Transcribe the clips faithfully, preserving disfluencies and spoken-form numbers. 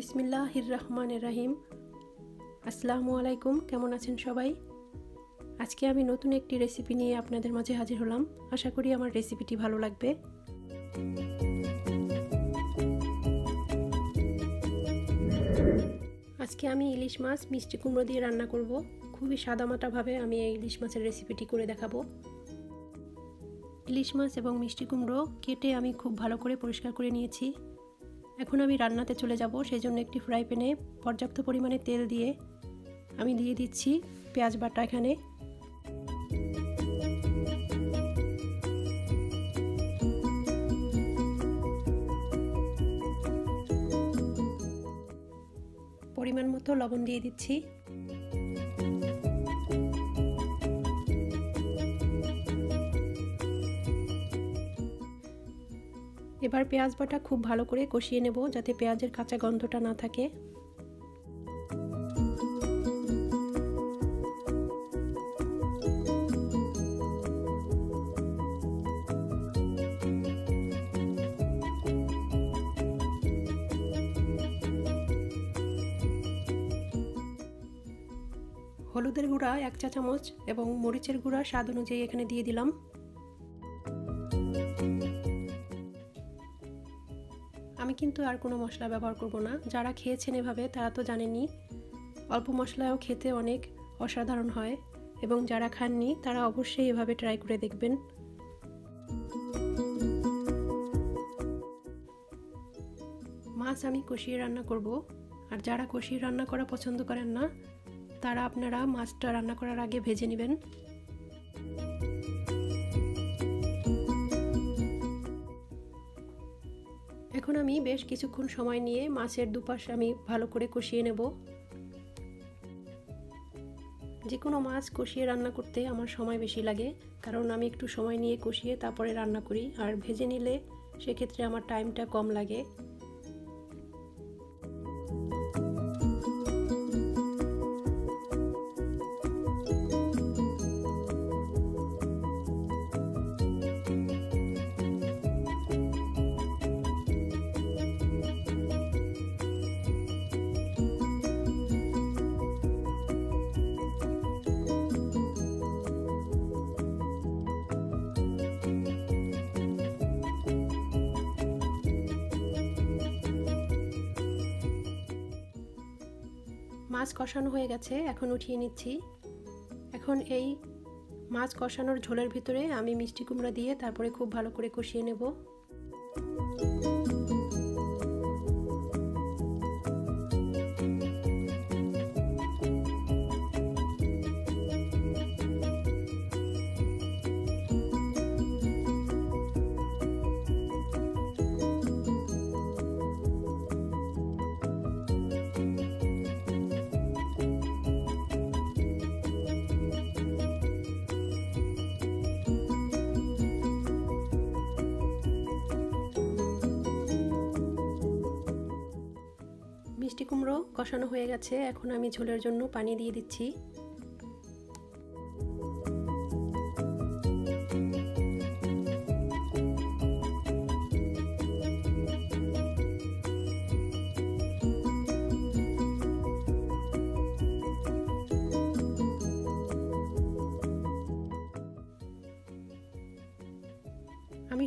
বিসমিল্লাহির রহমানির রহিম। আসসালামু আলাইকুম। কেমন আছেন সবাই? আজকে আমি নতুন একটি রেসিপি নিয়ে আপনাদের মাঝে হাজির হলাম। আশা করি আমার রেসিপিটি ভালো লাগবে। আজকে আমি ইলিশ মাছ মিষ্টি কুমড়ো দিয়ে রান্না করব। খুবই সাদামাটাভাবে আমি এই ইলিশ মাছের রেসিপিটি করে দেখাবো। ইলিশ মাছ এবং মিষ্টি কুমড়ো কেটে আমি খুব ভালো করে পরিষ্কার করে নিয়েছি। এখন আমি রান্নাতে চলে যাব। সেই জন্য একটি ফ্রাই প্যানে পর্যাপ্ত পরিমাণে তেল দিয়ে আমি দিয়ে দিচ্ছি পেঁয়াজ বাটা। এখানে পরিমাণ মতো লবণ দিয়ে দিচ্ছি। এবার পেঁয়াজ বাটা খুব ভালো করে কষিয়ে নেব, যাতে পেঁয়াজের কাঁচা গন্ধটা না থাকে। হলুদের গুঁড়া এক চা চামচ এবং মরিচের গুঁড়া স্বাদ অনুযায়ী এখানে দিয়ে দিলাম। আমি কিন্তু আর কোনো মশলা ব্যবহার করব না। যারা খেয়েছেন এভাবে তারা তো জানেনই, অল্প মশলায়ও খেতে অনেক অসাধারণ হয়, এবং যারা খাননি তারা অবশ্যই এভাবে ট্রাই করে দেখবেন। মাছ আমি কষিয়ে রান্না করব, আর যারা কষিয়ে রান্না করা পছন্দ করেন না তারা আপনারা মাছটা রান্না করার আগে ভেজে নেবেন। এখন আমি বেশ কিছুক্ষণ সময় নিয়ে মাছের দুপাশ আমি ভালো করে কষিয়ে নেব। যে কোনো মাছ কষিয়ে রান্না করতে আমার সময় বেশি লাগে, কারণ আমি একটু সময় নিয়ে কষিয়ে তারপরে রান্না করি, আর ভেজে নিলে সেক্ষেত্রে আমার টাইমটা কম লাগে। মাছ কষানো হয়ে গেছে, এখন উঠিয়ে নিচ্ছি। এখন এই মাছ কষানোর ঝোলের ভিতরে আমি মিষ্টি কুমড়া দিয়ে তারপরে খুব ভালো করে কষিয়ে নেব। মিষ্টি কুমড়ো কষানো হয়ে গেছে, এখন আমি ঝোলের জন্য পানি দিয়ে দিচ্ছি। আমি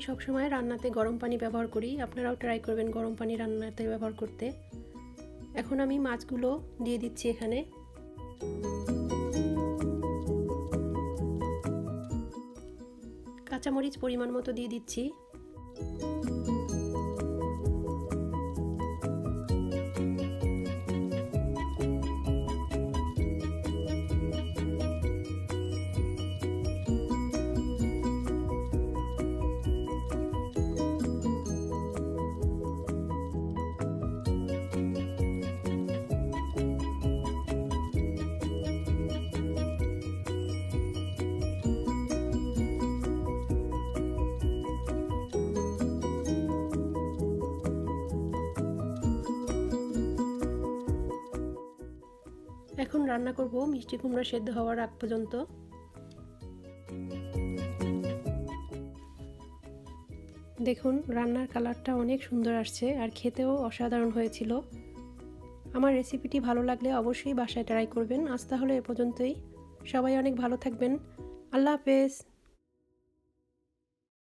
সবসময় রান্নাতে গরম পানি ব্যবহার করি, আপনারাও ট্রাই করবেন গরম পানি রান্নাতে ব্যবহার করতে। এখন আমি মাছগুলো দিয়ে দিচ্ছি এখানে। কাঁচামরিচ পরিমাণ মতো দিয়ে দিচ্ছি। এখন রান্না করব মিষ্টি কুমড়া সেদ্ধ হওয়ার আগ পর্যন্ত। দেখুন, রান্নার কালারটা অনেক সুন্দর আসছে, আর খেতেও অসাধারণ হয়েছিল। আমার রেসিপিটি ভালো লাগলে অবশ্যই বাসায় ট্রাই করবেন। আজ তাহলে এ পর্যন্তই, সবাই অনেক ভালো থাকবেন, আল্লাহ হাফেজ।